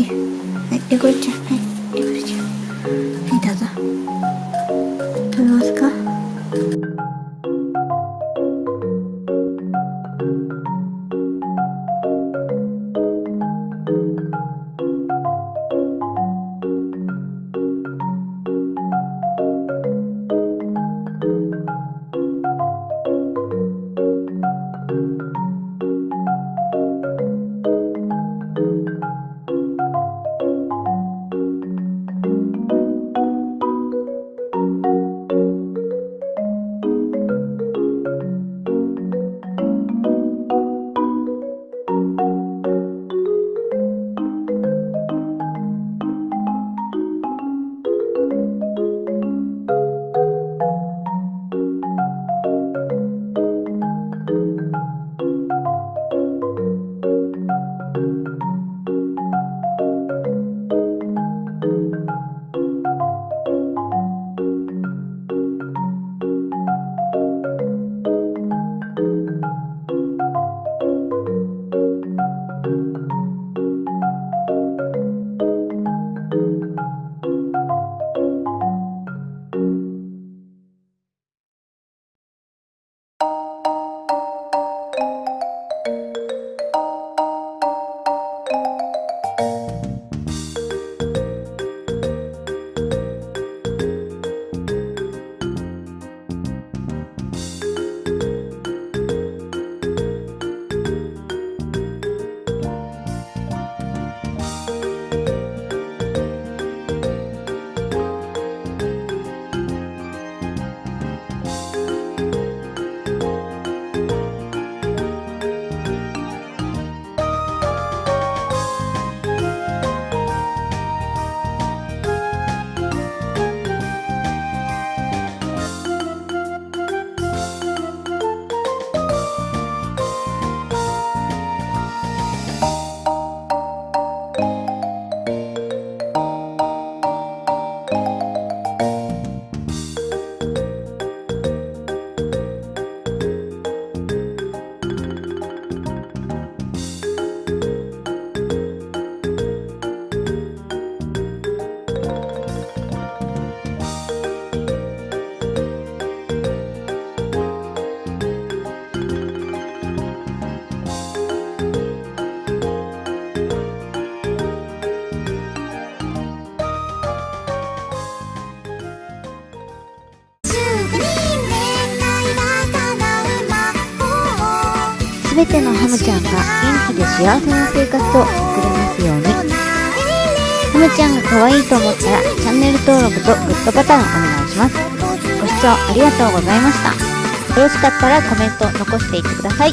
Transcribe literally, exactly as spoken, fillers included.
い、はい、汚れちゃう、はい、汚れちゃう、はい、どうぞ食べますか。すべてのハムちゃんが元気で幸せな生活を送れますように。ハムちゃんが可愛いと思ったらチャンネル登録とグッドボタンをお願いします。ご視聴ありがとうございました。よろしかったらコメント残していってください。